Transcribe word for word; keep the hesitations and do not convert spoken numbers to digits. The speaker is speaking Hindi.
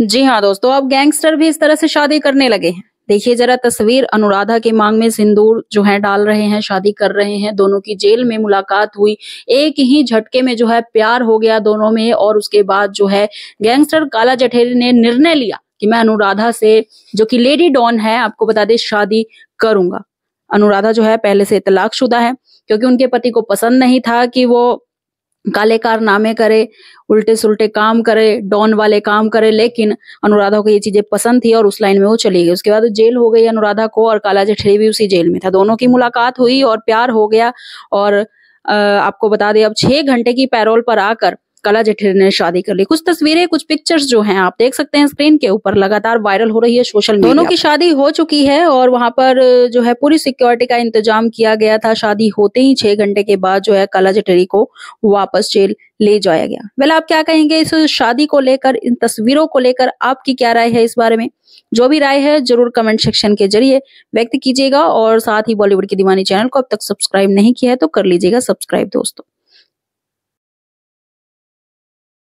जी हाँ दोस्तों, अब गैंगस्टर भी इस तरह से शादी करने लगे हैं। देखिए जरा तस्वीर, अनुराधा के मांग में सिंदूर जो है डाल रहे हैं, शादी कर रहे हैं। दोनों की जेल में मुलाकात हुई, एक ही झटके में जो है प्यार हो गया दोनों में। और उसके बाद जो है गैंगस्टर काला जठेड़ी ने निर्णय लिया कि मैं अनुराधा से, जो कि लेडी डॉन है, आपको बता दे, शादी करूंगा। अनुराधा जो है पहले से तलाकशुदा है, क्योंकि उनके पति को पसंद नहीं था कि वो काले कारनामे करे, उल्टे सुलटे काम करे, डॉन वाले काम करे, लेकिन अनुराधा को ये चीजें पसंद थी और उस लाइन में वो चली गई। उसके बाद जेल हो गई अनुराधा को, और काला जठेड़ी भी उसी जेल में था। दोनों की मुलाकात हुई और प्यार हो गया। और आ, आपको बता दें, अब छह घंटे की पैरोल पर आकर काला जठेड़ी ने शादी कर ली। कुछ तस्वीरें, कुछ पिक्चर्स जो हैं आप देख सकते हैं स्क्रीन के ऊपर, लगातार वायरल हो रही है सोशल मीडिया। दोनों की शादी हो चुकी है और वहां पर जो है पूरी सिक्योरिटी का इंतजाम किया गया था। शादी होते ही छह घंटे के बाद जो है काला जठेड़ी को वापस जेल ले जाया गया। वेल, आप क्या कहेंगे इस शादी को लेकर, इन तस्वीरों को लेकर आपकी क्या राय है इस बारे में? जो भी राय है जरूर कमेंट सेक्शन के जरिए व्यक्त कीजिएगा। और साथ ही बॉलीवुड की दीवानी चैनल को अब तक सब्सक्राइब नहीं किया है तो कर लीजिएगा सब्सक्राइब दोस्तों।